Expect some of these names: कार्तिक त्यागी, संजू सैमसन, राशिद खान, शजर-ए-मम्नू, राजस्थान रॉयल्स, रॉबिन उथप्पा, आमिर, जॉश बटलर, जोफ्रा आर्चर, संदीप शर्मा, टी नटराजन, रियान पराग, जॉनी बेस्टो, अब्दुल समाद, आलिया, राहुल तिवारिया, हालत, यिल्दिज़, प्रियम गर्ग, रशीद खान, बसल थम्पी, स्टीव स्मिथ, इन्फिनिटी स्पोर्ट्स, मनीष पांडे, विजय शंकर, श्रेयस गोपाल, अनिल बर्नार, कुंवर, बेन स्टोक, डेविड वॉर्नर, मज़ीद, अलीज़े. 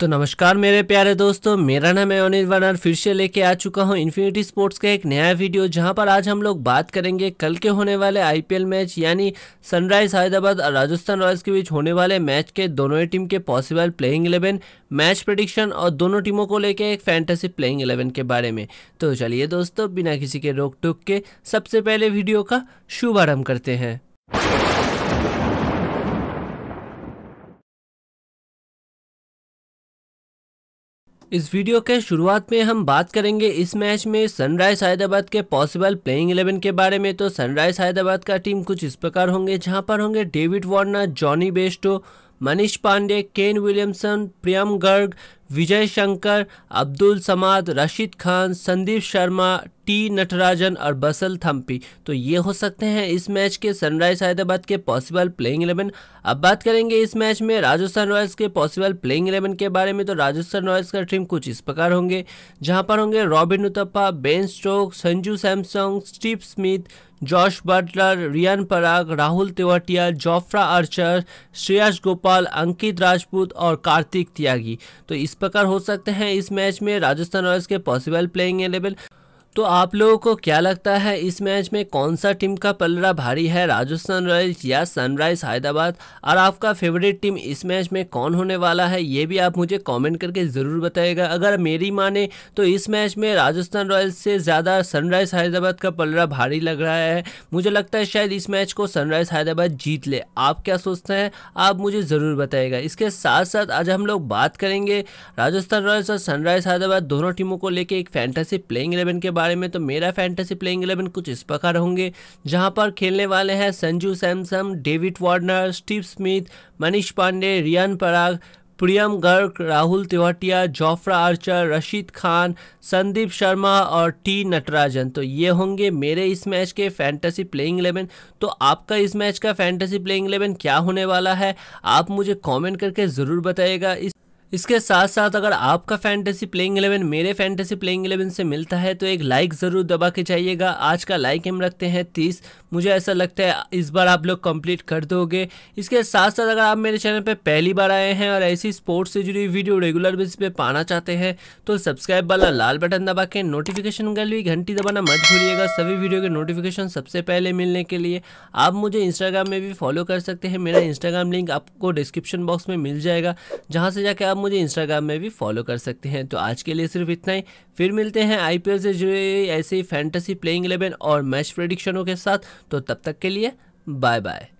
तो नमस्कार मेरे प्यारे दोस्तों, मेरा नाम है अनिल बर्नार। फिर से लेके आ चुका हूँ इन्फिनिटी स्पोर्ट्स का एक नया वीडियो, जहाँ पर आज हम लोग बात करेंगे कल के होने वाले आईपीएल मैच यानी सनराइज हैदराबाद और राजस्थान रॉयल्स के बीच होने वाले मैच के दोनों ही टीम के पॉसिबल प्लेइंग 11, मैच प्रेडिक्शन और दोनों टीमों को लेकर एक फैंटेसी प्लेइंग 11 के बारे में। तो चलिए दोस्तों, बिना किसी के रोक टोक के सबसे पहले वीडियो का शुभारम्भ करते हैं। इस वीडियो के शुरुआत में हम बात करेंगे इस मैच में सनराइज हैदराबाद के पॉसिबल प्लेइंग 11 के बारे में। तो सनराइज हैदराबाद का टीम कुछ इस प्रकार होंगे, जहां पर होंगे डेविड वॉर्नर, जॉनी बेस्टो, मनीष पांडे, Kane Williamson, प्रियम गर्ग, विजय शंकर, अब्दुल समाद, राशिद खान, संदीप शर्मा, टी नटराजन और बसल थम्पी। तो ये हो सकते हैं इस मैच के सनराइज हैदराबाद के पॉसिबल प्लेइंग 11। अब बात करेंगे इस मैच में राजस्थान रॉयल्स के पॉसिबल प्लेइंग 11 के बारे में। तो राजस्थान रॉयल्स का टीम कुछ इस प्रकार होंगे, जहां पर होंगे रॉबिन उथप्पा, बेन स्टोक, संजू सैमसन, स्टीव स्मिथ, जॉश बटलर, रियान पराग, राहुल तिवारिया, जोफ्रा आर्चर, श्रेयस गोपाल, Ankit Rajpoot और कार्तिक त्यागी। तो इस प्रकार हो सकते हैं इस मैच में राजस्थान रॉयल्स के पॉसिबल प्लेइंग 11। तो आप लोगों को क्या लगता है इस मैच में कौन सा टीम का पलड़ा भारी है, राजस्थान रॉयल्स या सनराइज हैदराबाद? और आपका फेवरेट टीम इस मैच में कौन होने वाला है, ये भी आप मुझे कमेंट करके ज़रूर बताइएगा। अगर मेरी माने तो इस मैच में राजस्थान रॉयल्स से ज़्यादा सनराइज हैदराबाद का पलड़ा भारी लग रहा है। मुझे लगता है शायद इस मैच को सनराइज हैदराबाद जीत ले। आप क्या सोचते हैं, आप मुझे ज़रूर बताइएगा। इसके साथ साथ आज हम लोग बात करेंगे राजस्थान रॉयल्स और सनराइज हैदराबाद दोनों टीमों को लेकर एक फैंटेसी प्लेइंग 11 के बारे में। तो मेरा फैंटेसी प्लेइंग 11 कुछ इस प्रकार होंगे, जहां पर खेलने वाले हैं संजू सैमसन, David Warner, स्टीव स्मिथ, मनीष पांडे, रियान पराग, प्रियम गर्ग, राहुल तिवारिया, जोफ्रा आर्चर, रशीद खान, संदीप शर्मा और टी नटराजन। तो ये होंगे मेरे इस मैच के फैंटेसी प्लेइंग 11। तो आपका इस मैच का फैंटेसी प्लेइंग 11 क्या होने वाला है, आप मुझे कॉमेंट करके ज़रूर बताइएगा। इसके साथ साथ अगर आपका फैंटेसी प्लेइंग 11 मेरे फैंटेसी प्लेइंग 11 से मिलता है तो एक लाइक ज़रूर दबा के जाइएगा। आज का लाइक हम रखते हैं 30, मुझे ऐसा लगता है इस बार आप लोग कंप्लीट कर दोगे। इसके साथ साथ अगर आप मेरे चैनल पे पहली बार आए हैं और ऐसी स्पोर्ट्स से जुड़ी वीडियो रेगुलर बेसिस पे पाना चाहते हैं तो सब्सक्राइब वाला लाल बटन दबा के नोटिफिकेशन कर ली घंटी दबाना मत भूलिएगा, सभी वीडियो के नोटिफिकेशन सबसे पहले मिलने के लिए। आप मुझे इंस्टाग्राम में भी फॉलो कर सकते हैं, मेरा इंस्टाग्राम लिंक आपको डिस्क्रिप्शन बॉक्स में मिल जाएगा, जहाँ से जाके मुझे इंस्टाग्राम में भी फॉलो कर सकते हैं। तो आज के लिए सिर्फ इतना ही, फिर मिलते हैं आईपीएल से जुड़े ऐसे ही फैंटेसी प्लेइंग 11 और मैच प्रेडिक्शनों के साथ। तो तब तक के लिए बाय बाय।